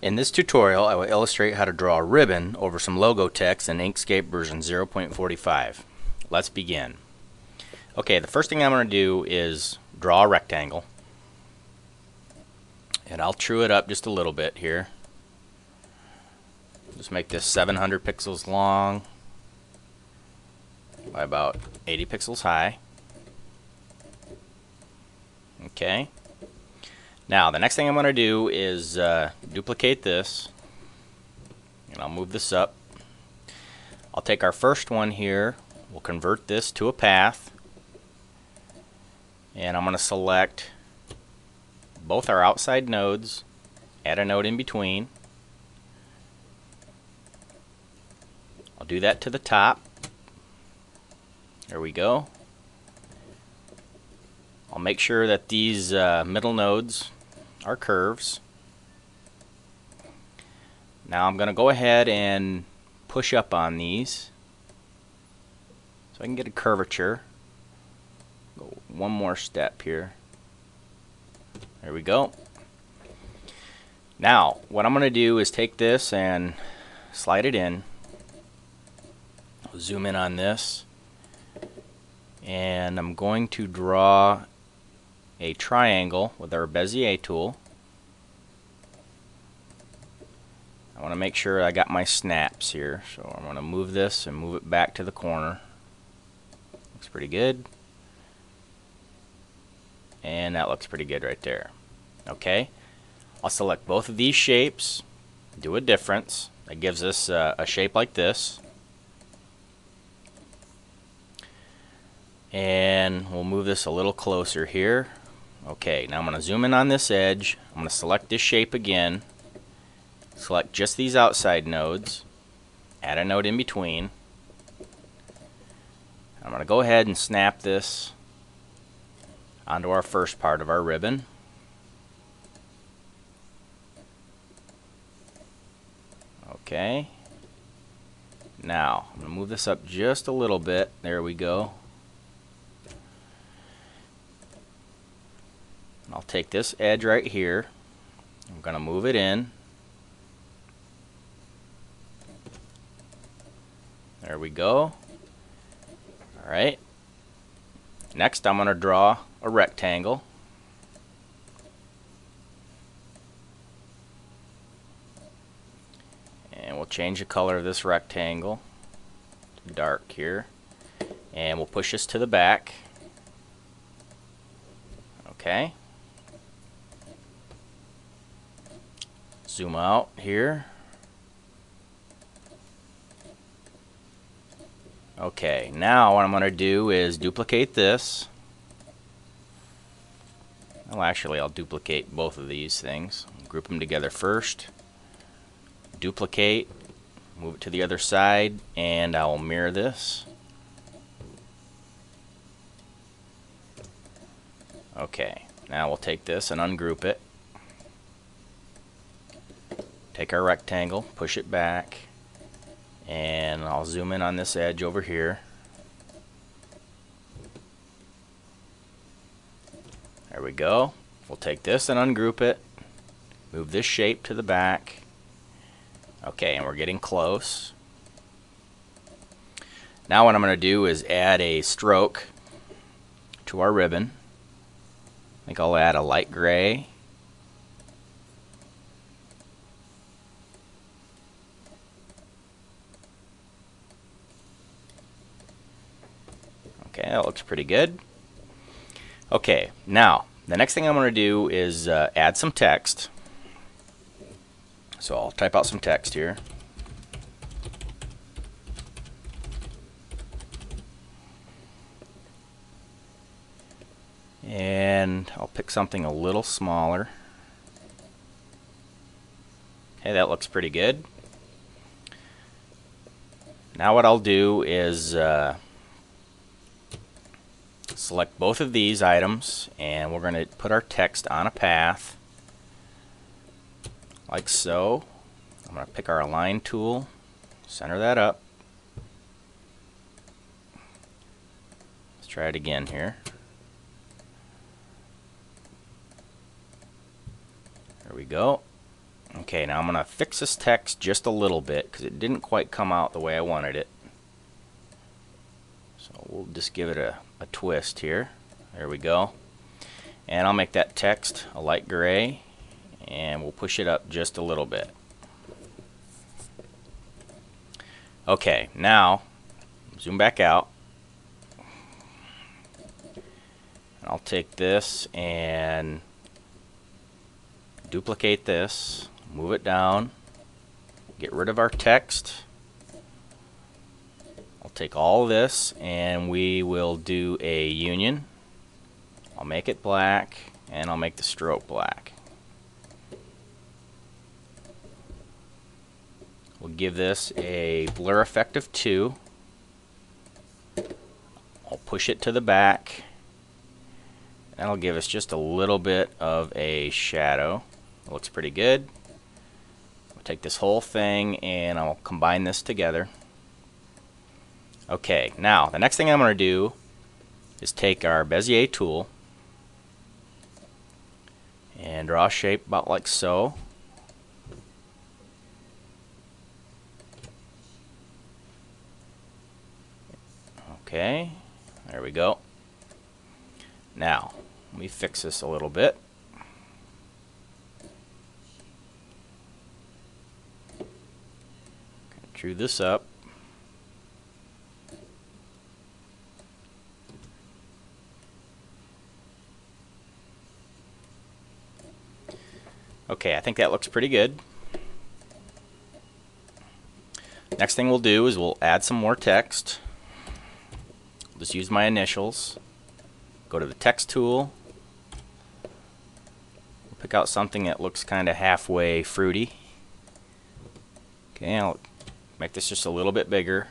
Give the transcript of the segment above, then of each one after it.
In this tutorial, I will illustrate how to draw a ribbon over some logo text in Inkscape version 0.45. Let's begin. Okay, the first thing I'm going to do is draw a rectangle. And I'll true it up just a little bit here. Just make this 700 pixels long by about 80 pixels high. Okay. Now the next thing I'm going to do is duplicate this, and I'll move this up. I'll take our first one here, we'll convert this to a path, and I'm going to select both our outside nodes, add a node in between. I'll do that to the top. There we go. I'll make sure that these middle nodes are curves. Now I'm going to go ahead and push up on these so I can get a curvature. Go one more step here. There we go. Now what I'm going to do is take this and slide it in. I'll zoom in on this, and I'm going to draw a triangle with our Bezier tool. I want to make sure I got my snaps here, so I'm going to move this and move it back to the corner. Looks pretty good. And that looks pretty good right there. Okay, I'll select both of these shapes, do a difference. That gives us a shape like this. And we'll move this a little closer here. Okay, now I'm going to zoom in on this edge. I'm going to select this shape again. Select just these outside nodes. Add a node in between. I'm going to go ahead and snap this onto our first part of our ribbon. Okay. Now, I'm going to move this up just a little bit. There we go. I'll take this edge right here. I'm going to move it in. There we go. All right. Next, I'm going to draw a rectangle. And we'll change the color of this rectangle to dark here. And we'll push this to the back. Okay. Zoom out here. Okay, now what I'm going to do is duplicate this. Well, actually, I'll duplicate both of these things. Group them together first. Duplicate, move it to the other side, and I will mirror this. Okay, now we'll take this and ungroup it. Take our rectangle, push it back, and I'll zoom in on this edge over here. There we go. We'll take this and ungroup it, move this shape to the back. Okay, and we're getting close. Now what I'm going to do is add a stroke to our ribbon. I think I'll add a light gray. Okay, that looks pretty good. Okay, now the next thing I'm going to do is add some text. So I'll type out some text here. And I'll pick something a little smaller. Okay, that looks pretty good. Now what I'll do is select both of these items, and we're going to put our text on a path. like so. I'm going to pick our align tool, center that up. Let's try it again here. There we go. Okay, now I'm going to fix this text just a little bit because it didn't quite come out the way I wanted it. So we'll just give it a twist here. There we go. And I'll make that text a light gray and we'll push it up just a little bit. Okay, now zoom back out. I'll take this and duplicate this, move it down, get rid of our text. I'll take all this and we will do a union. I'll make it black and I'll make the stroke black. We'll give this a blur effect of 2. I'll push it to the back. That'll give us just a little bit of a shadow. It looks pretty good. I'll take this whole thing and I'll combine this together. Okay, now the next thing I'm going to do is take our Bezier tool and draw a shape about like so. Okay, there we go. Now, let me fix this a little bit. Drew this up. Okay, I think that looks pretty good. Next thing we'll do is we'll add some more text. I'll just use my initials. Go to the text tool, we'll pick out something that looks kind of halfway fruity. Okay, I'll make this just a little bit bigger.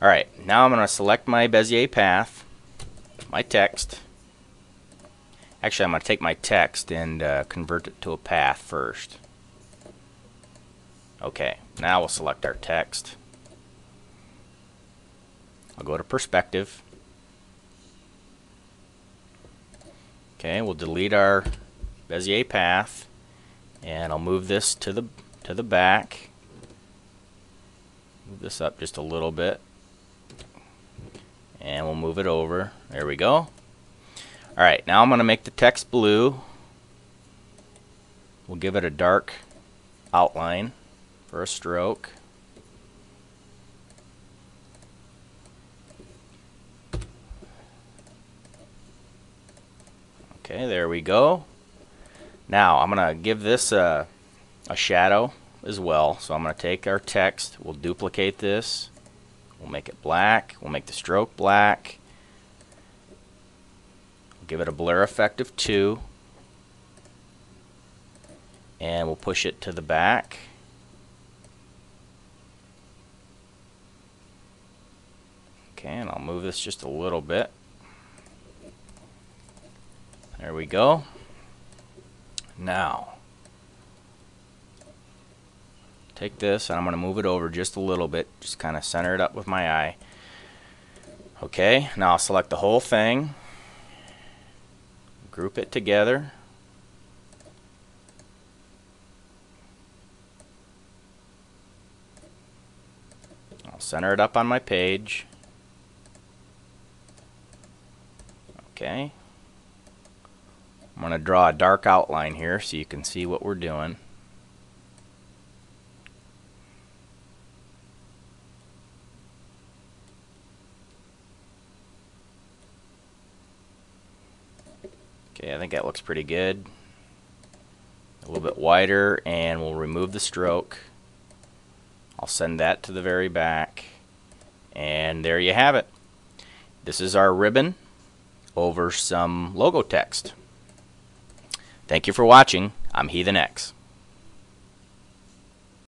Alright, now I'm going to select my Bezier path, my text. Actually, I'm going to take my text and convert it to a path first. Okay, now we'll select our text. I'll go to perspective. Okay, we'll delete our Bezier path and I'll move this to the back. Move this up just a little bit and we'll move it over. There we go. Alright, now I'm going to make the text blue. We'll give it a dark outline for a stroke. Okay, there we go. Now I'm going to give this a shadow as well. So I'm going to take our text, we'll duplicate this, we'll make it black, we'll make the stroke black, we'll give it a blur effect of 2, and we'll push it to the back. Okay, and I'll move this just a little bit. There we go. Now, take this and I'm going to move it over just a little bit. Just kind of center it up with my eye. Okay, now I'll select the whole thing. Group it together. I'll center it up on my page. Okay. I'm going to draw a dark outline here so you can see what we're doing. Okay, I think that looks pretty good. A little bit wider, and we'll remove the stroke. I'll send that to the very back. And there you have it. This is our ribbon over some logo text. Thank you for watching. I'm heathenX.